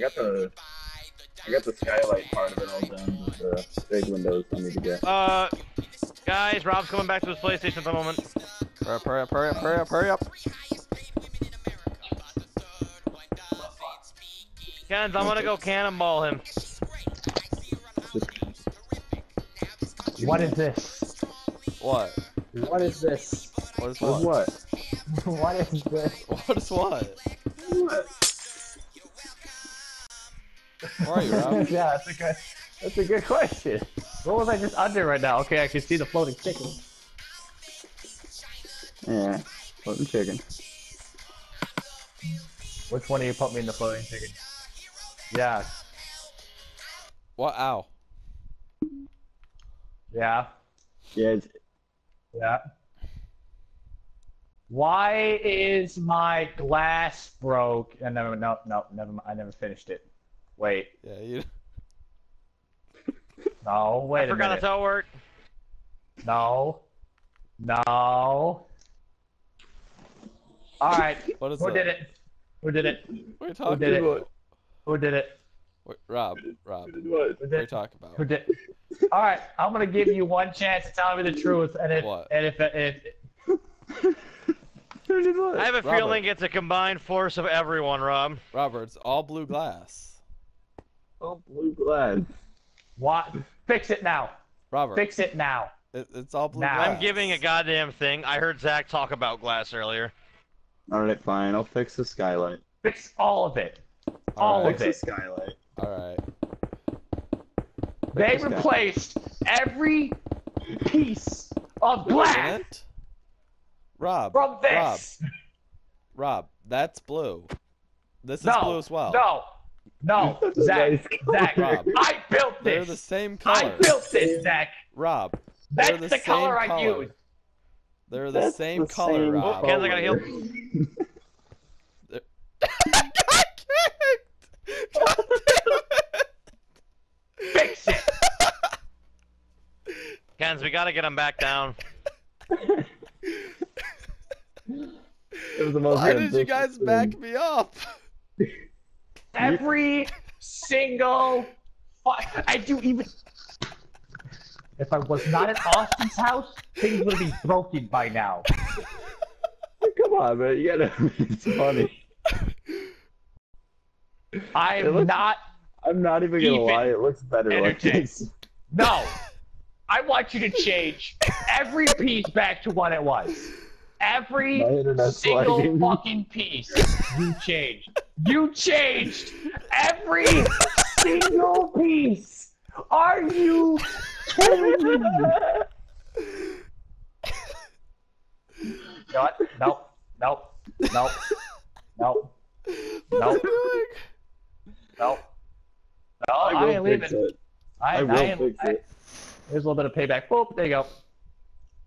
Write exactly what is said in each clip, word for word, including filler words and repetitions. I got the I got the skylight part of it all done with the big windows I need to get. Uh, guys, Rob's coming back to his PlayStation at the moment. Hurry up, hurry up, hurry up, hurry up, hurry up. Kenz, I'm gonna go cannonball him. What is this? What? What is this? What is what? What? What is this? What is what? What? Where are you, Rob? Yeah, that's a good, that's a good question. What was I just under right now? Okay, I can see the floating chicken. Yeah, floating chicken. Which one of you put me in the floating chicken? Yeah. What? Ow. Yeah. Yeah. Yeah. Why is my glass broke? I never, no, no, never, I never finished it. Wait. Yeah, you. No, wait I a minute. I forgot how it worked. No. No. Alright. What is Who that? did it? Who did it? What are you talking Who did about? It? Who did it? Wait, Rob, Rob. What? What are you talking about? Who did? All right, I'm gonna give you one chance to tell me the truth, and if what? and if, if, if... I have a Robert. feeling it's a combined force of everyone, Rob. Robert, it's all blue glass. All blue glass. What? Fix it now, Robert. Fix it now. It, it's all blue now. glass. I'm giving a goddamn thing. I heard Zach talk about glass earlier. All right, fine. I'll fix the skylight. Fix all of it. All, all right. of fix it. The skylight. All right. They replaced every piece of black Rob, from this. Rob, Rob, that's blue. This is no, blue as well. No, no, Zach, Zach, Rob, I built this. They're the same color. I built this, Zach. Rob, that's the, the color I color. used. They're the that's same the color, same Rob. Ken's gonna heal. I got kicked. God damn it. Fix it! Kenz, we gotta get him back down. It was the most Why did you guys thing. back me up? Every single... I do even... If I was not at Austin's house, things would be broken by now. Come on, man. You gotta... It's funny. I'm it looks... not... I'm not even gonna even lie, it looks better like this. No! I want you to change every piece back to what it was. Every single sliding. fucking piece you changed. You changed every single piece! Are you kidding me? God, nope, nope, nope, nope, nope, nope. No, I will I fix it. it. I, I will I, fix I, it. I, here's a little bit of payback. Boop, there you go.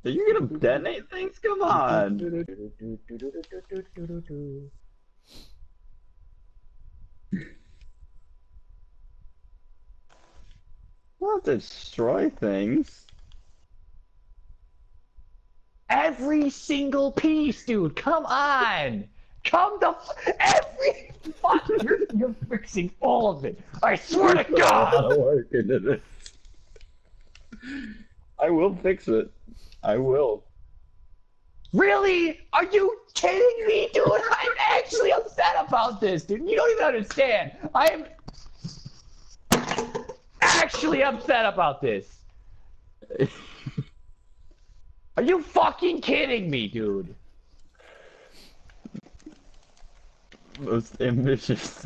Are you gonna detonate things? Come on. We'll destroy things. Every single piece, dude. Come on. Come the f every fuck you're, you're fixing all of it. I swear to God. I, work into this. I will fix it. I will. Really? Are you kidding me, dude? I'm actually upset about this, dude. You don't even understand. I am actually upset about this. Are you fucking kidding me, dude? Most ambitious.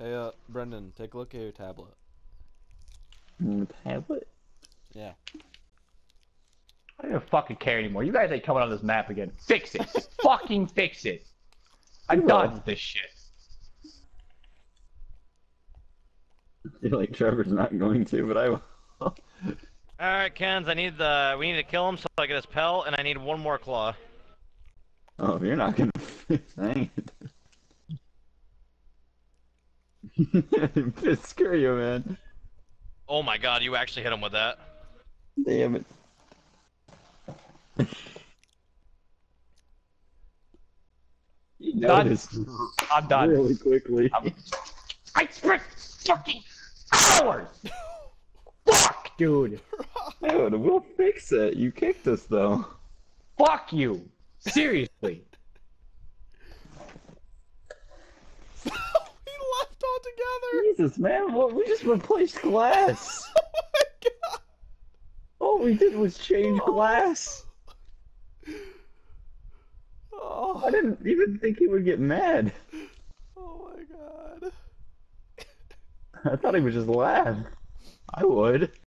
Hey, uh, Brendan, take a look at your tablet. The tablet? Yeah. I don't even fucking care anymore. You guys ain't coming on this map again. Fix it. Fucking fix it. I'm done with this shit. I feel like Trevor's not going to, but I will. Alright, Kenz, I need the. We need to kill him so I get his pelt, and I need one more claw. Oh, you're not gonna fix it. Screw you, man. Oh my God, you actually hit him with that. Damn it. You done. I'm done. Really quickly. I'm... I spent fucking hours! Fuck, dude! Dude, we'll fix it. You kicked us, though. Fuck you! Seriously! We left all together! Jesus, man, what? We just replaced glass! Oh my god! All we did was change oh. glass! Oh. I didn't even think he would get mad! Oh my god! I thought he would just laugh. I would.